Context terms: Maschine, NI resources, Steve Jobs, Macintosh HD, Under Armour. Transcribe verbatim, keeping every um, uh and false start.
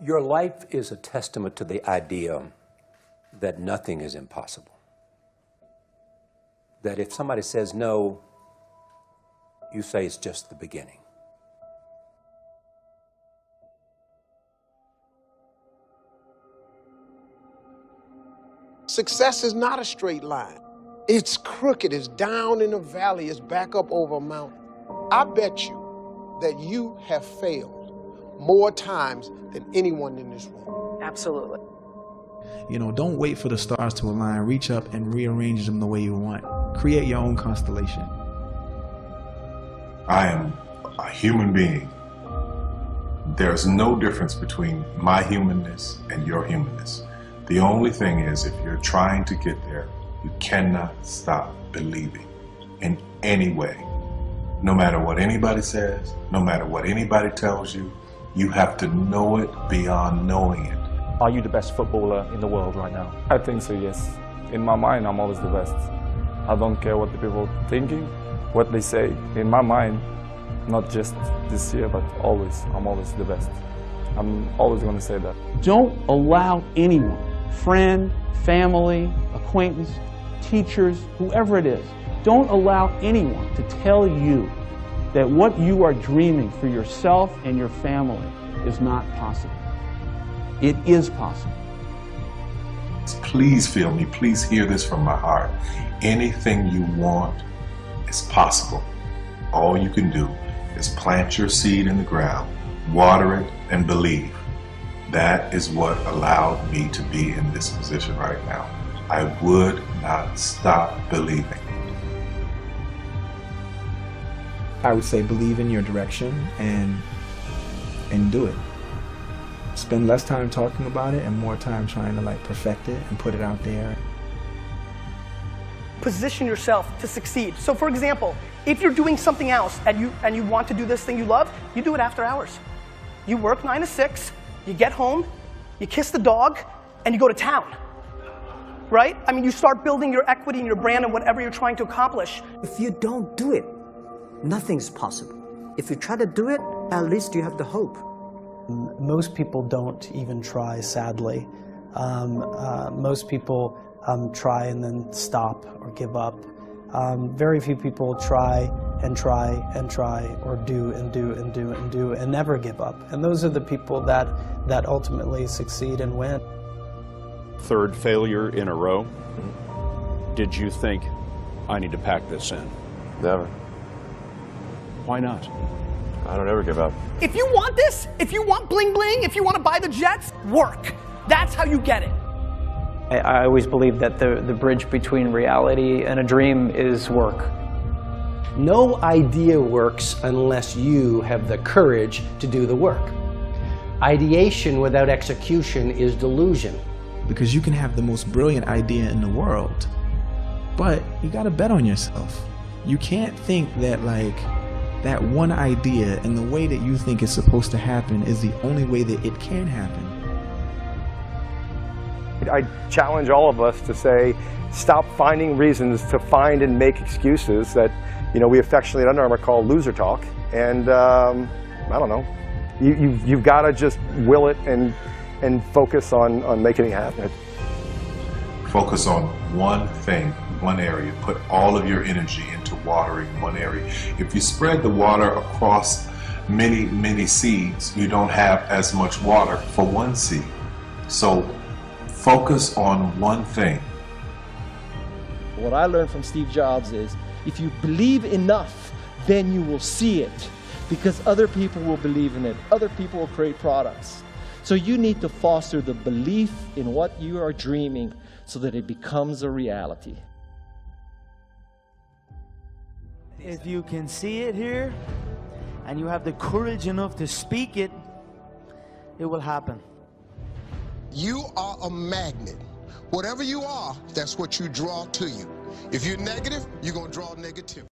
Your life is a testament to the idea that nothing is impossible. That if somebody says no, you say it's just the beginning. Success is not a straight line. It's crooked, it's down in a valley, it's back up over a mountain. I bet you that you have failed more times than anyone in this room. Absolutely. You know, don't wait for the stars to align. Reach up and rearrange them the way you want. Create your own constellation. I am a human being. There's no difference between my humanness and your humanness. The only thing is, if you're trying to get there, you cannot stop believing in any way. No matter what anybody says, no matter what anybody tells you, you have to know it beyond knowing it. Are you the best footballer in the world right now? I think so, yes. In my mind, I'm always the best. I don't care what the people are thinking, what they say. In my mind, not just this year, but always, I'm always the best. I'm always going to say that. Don't allow anyone, friend, family, acquaintance, teachers, whoever it is, don't allow anyone to tell you that what you are dreaming for yourself and your family is not possible. It is possible. Please feel me. Please hear this from my heart. Anything you want is possible. All you can do is plant your seed in the ground, water it, and believe. That is what allowed me to be in this position right now. I would not stop believing. I would say believe in your direction and and do it. Spend less time talking about it and more time trying to like perfect it and put it out there. Position yourself to succeed. So for example, if you're doing something else and you and you want to do this thing you love, you do it after hours. You work nine to six, you get home, you kiss the dog, and you go to town. Right? I mean, you start building your equity and your brand and whatever you're trying to accomplish. If you don't do it, nothing's possible. If you try to do it, at least you have the hope. Most people don't even try, sadly. Um, uh, most people um, try and then stop or give up. Um, very few people try and try and try or do and do and do and do and never give up. And those are the people that, that ultimately succeed and win. Third failure in a row. Did you think, I need to pack this in? Never. Why not? I don't ever give up. If you want this, if you want bling bling, if you want to buy the Jets, work. That's how you get it. I, I always believe that the, the bridge between reality and a dream is work. No idea works unless you have the courage to do the work. Ideation without execution is delusion. Because you can have the most brilliant idea in the world, but you got to bet on yourself. You can't think that like, that one idea and the way that you think it's supposed to happen is the only way that it can happen. I challenge all of us to say, stop finding reasons to find and make excuses that, you know, we affectionately at Under Armour call loser talk. And um, I don't know, you, you've, you've got to just will it and, and focus on, on making it happen. Focus on one thing, one area. Put all of your energy into watering one area. If you spread the water across many, many seeds, you don't have as much water for one seed. So focus on one thing. What I learned from Steve Jobs is, if you believe enough, then you will see it, because other people will believe in it. Other people will create products. So you need to foster the belief in what you are dreaming so that it becomes a reality. If you can see it here and you have the courage enough to speak it, it will happen. You are a magnet. Whatever you are, that's what you draw to you. If you're negative, you're going to draw negativity.